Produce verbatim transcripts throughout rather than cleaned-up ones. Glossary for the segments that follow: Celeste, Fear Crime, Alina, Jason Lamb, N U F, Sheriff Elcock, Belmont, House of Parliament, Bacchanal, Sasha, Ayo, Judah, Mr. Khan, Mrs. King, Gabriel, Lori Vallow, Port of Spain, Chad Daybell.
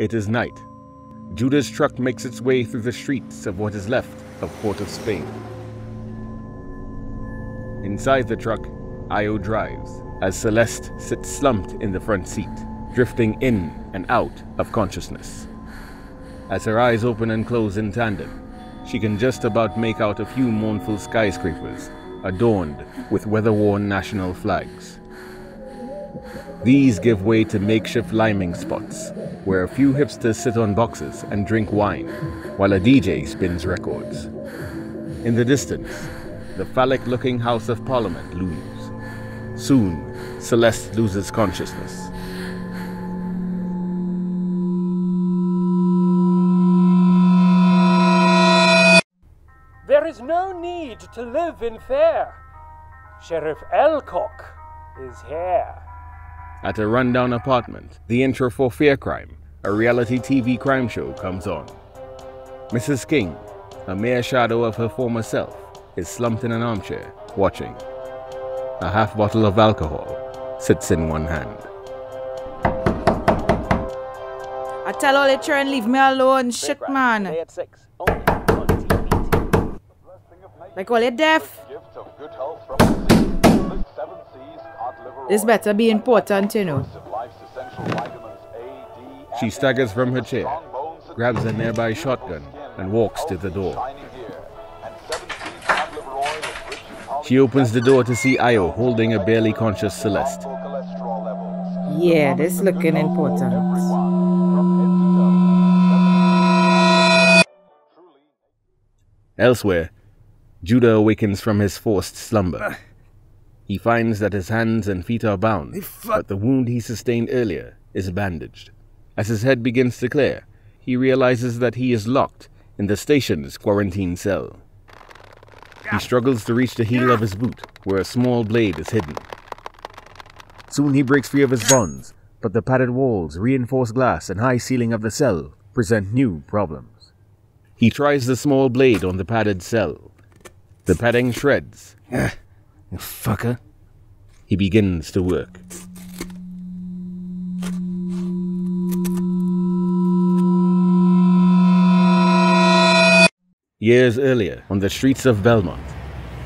It is night. Judah's truck makes its way through the streets of what is left of Port of Spain. Inside the truck, Ayo drives, as Celeste sits slumped in the front seat, drifting in and out of consciousness. As her eyes open and close in tandem, she can just about make out a few mournful skyscrapers adorned with weather-worn national flags. These give way to makeshift liming spots, where a few hipsters sit on boxes and drink wine, while a D J spins records. In the distance, the phallic-looking House of Parliament looms. Soon, Celeste loses consciousness. There is no need to live in fear. Sheriff Elcock is here. At a rundown apartment, the intro for Fear Crime, a reality T V crime show, comes on. Missus King, a mere shadow of her former self, is slumped in an armchair, watching. A half bottle of alcohol sits in one hand. I tell all the children leave me alone, shit man. At six, only on T V. Like all you deaf. This better be important, you know. She staggers from her chair, grabs a nearby shotgun, and walks to the door. She opens the door to see Ayo holding a barely conscious Celeste. Yeah, this is looking important. Elsewhere, Judah awakens from his forced slumber. He finds that his hands and feet are bound, but the wound he sustained earlier is bandaged. As his head begins to clear, he realizes that he is locked in the station's quarantine cell. He struggles to reach the heel of his boot, where a small blade is hidden. Soon he breaks free of his bonds, but the padded walls, reinforced glass, and high ceiling of the cell present new problems. He tries the small blade on the padded cell. The padding shreds. You fucker. He begins to work. Years earlier, on the streets of Belmont.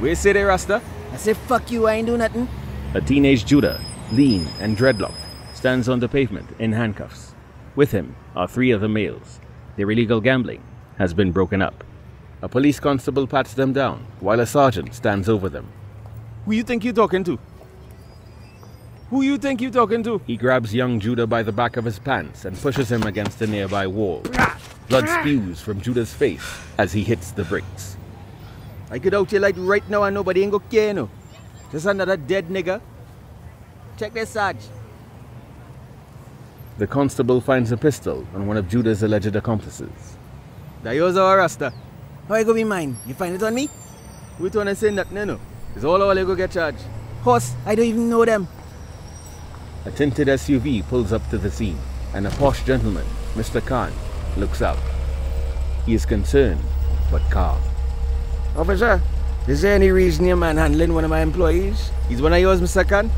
Where say they, Rasta? I say fuck you, I ain't do nothing. A teenage Judah, lean and dreadlocked, stands on the pavement in handcuffs. With him are three other males. Their illegal gambling has been broken up. A police constable pats them down, while a sergeant stands over them. Who you think you talking to? Who you think you talking to? He grabs young Judah by the back of his pants and pushes him against a nearby wall. Blood spews from Judah's face as he hits the bricks. I get out here like right now and nobody ain't gonna care no. Just another dead nigga. Check this, Sarge. The constable finds a pistol on one of Judah's alleged accomplices. That yours or Rasta? How you gonna be mine? You find it on me? We don't wanna say nothing no. It's all over, they go get charged. Horse, I don't even know them. A tinted S U V pulls up to the scene, and a posh gentleman, Mister Khan, looks out. He is concerned, but calm. Officer, is there any reason you're manhandling one of my employees? He's one of yours, Mister Khan?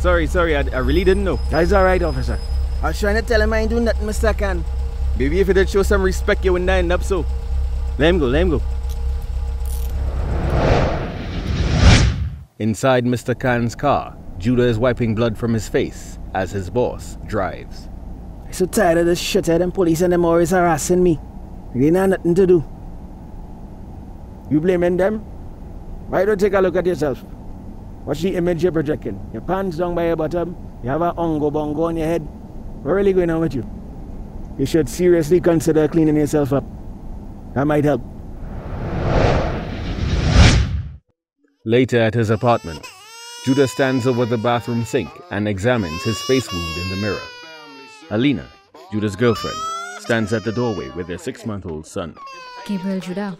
Sorry, sorry, I, I really didn't know. That's all right, officer. I was trying to tell him I ain't doing nothing, Mister Khan. Maybe if you did show some respect, you wouldn't end up so. Let him go, let him go. Inside Mister Khan's car, Judah is wiping blood from his face as his boss drives. I'm so tired of this shit here, them police and them always harassing me. They ain't have nothing to do. You blaming them? Why don't you take a look at yourself? What's the image you're projecting? Your pants down by your bottom, you have a ongo bongo on your head. What's really going on with you? You should seriously consider cleaning yourself up. That might help. Later at his apartment, Judah stands over the bathroom sink and examines his face wound in the mirror. Alina, Judah's girlfriend, stands at the doorway with their six-month-old son. Gabriel, Judah,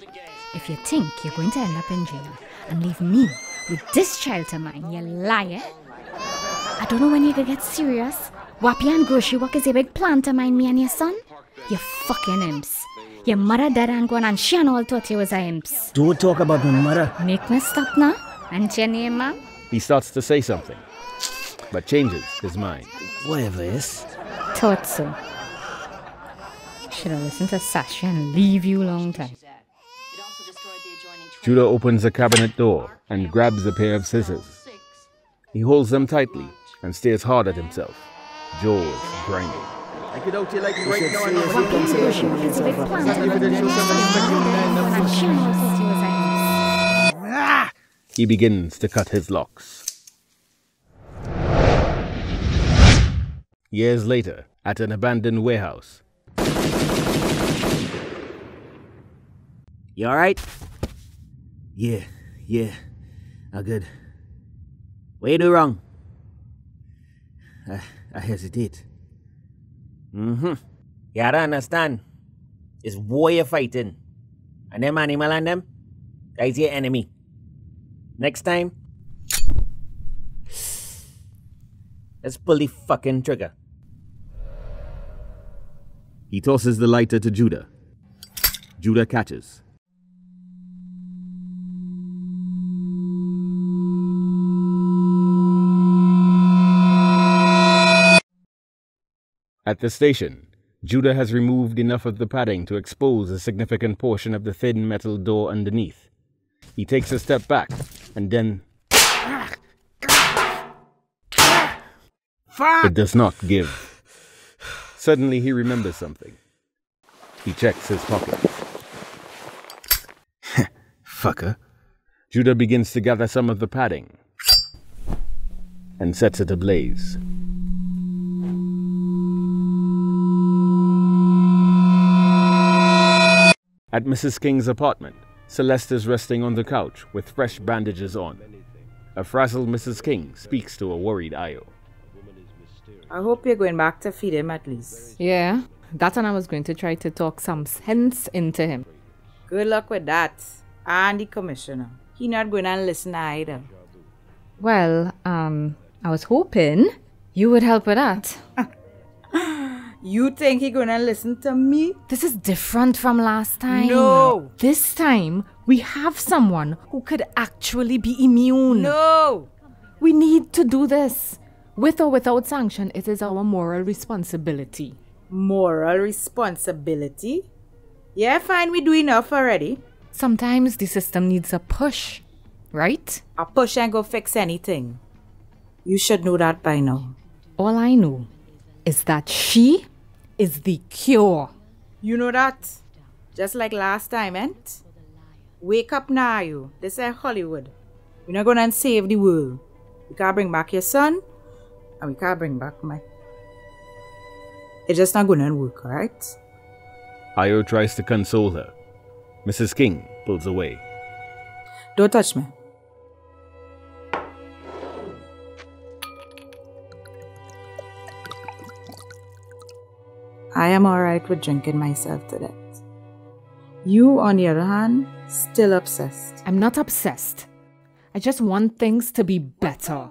if you think you're going to end up in jail and leave me with this child to mine, you liar. I don't know when you're going to get serious. Wapi and grocery work is a big plan to mind me and your son. You fucking imps. Your mother dead and gone and she and all thought you was a imps. Don't talk about my mother. Make me stop now. And your name, ma'am? He starts to say something, but changes his mind. Whatever it is. Thought so. should have listened to Sasha and leave you long time. Judah opens the cabinet door and grabs a pair of scissors. He holds them tightly and stares hard at himself, jaws grinding. I could out here like right now and he begins to cut his locks. Years later, at an abandoned warehouse. You alright? Yeah, yeah, all good. What you do wrong? I, I hesitate. Mm-hmm. You gotta understand. It's war you're fighting. And them animal and them, that's your enemy. Next time, let's pull the fucking trigger. He tosses the lighter to Judah. Judah catches. At the station, Judah has removed enough of the padding to expose a significant portion of the thin metal door underneath. He takes a step back, and then... Fuck! It does not give. Suddenly he remembers something. He checks his pocket. Fucker. Judah begins to gather some of the padding, and sets it ablaze. At Missus King's apartment, Celeste is resting on the couch with fresh bandages on. A frazzled Missus King speaks to a worried Ayo. I hope you're going back to feed him at least. Yeah, that's when I was going to try to talk some sense into him. Good luck with that. And the commissioner. He's not going to listen either. Well, um, I was hoping you would help with that. You think he gonna listen to me? This is different from last time. No! This time, we have someone who could actually be immune. No! We need to do this. With or without sanction, it is our moral responsibility. Moral responsibility? Yeah, fine, we do enough already. Sometimes the system needs a push, right? A push ain't gonna fix anything. You should know that by now. All I know is that she is the cure. You know that? Just like last time, eh? Wake up now, you. This is Hollywood. We're not gonna save the world. We can't bring back your son, and we can't bring back my... It's just not gonna work, alright? Ayo tries to console her. Missus King pulls away. Don't touch me. I am alright with drinking myself to death. You, on the other hand, still obsessed. I'm not obsessed. I just want things to be better.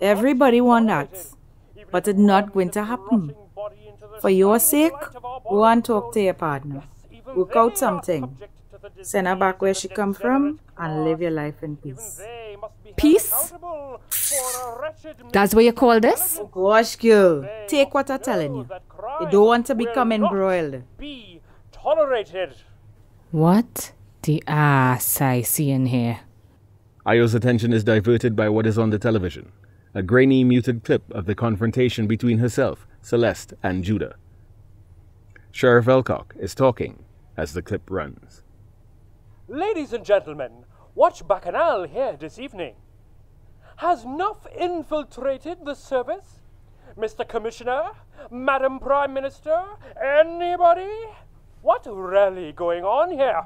Everybody wants that, but it's not going to happen. For your sake, go and talk to your partner. Work out something. Send her back where she come from and live your life in peace. Peace? That's what you call this? Gosh, girl. Take what I'm telling you. You don't want to become embroiled. Be tolerated. What the ass I see in here? Ayo's attention is diverted by what is on the television. A grainy, muted clip of the confrontation between herself, Celeste, and Judah. Sheriff Elcock is talking as the clip runs. Ladies and gentlemen, watch Bacchanal here this evening. Has N U F infiltrated the service? Mister Commissioner? Madam Prime Minister? Anybody? What rally going on here?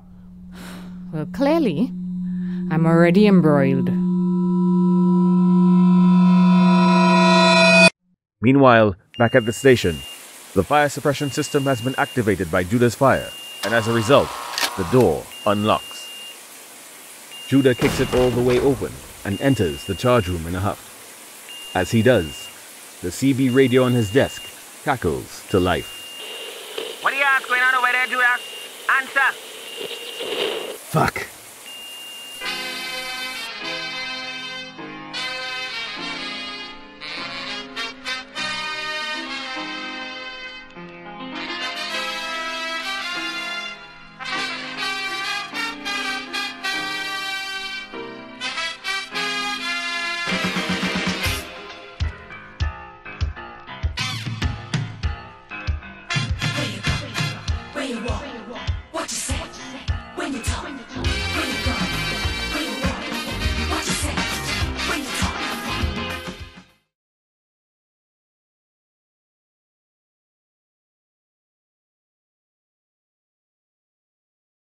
Well, clearly, I'm already embroiled. Meanwhile, back at the station, the fire suppression system has been activated by Judah's fire, and as a result, the door unlocks. Judah kicks it all the way open and enters the charge room in a huff. As he does, the C B radio on his desk cackles to life. What do you have going on over there, Judah? Answer! Fuck.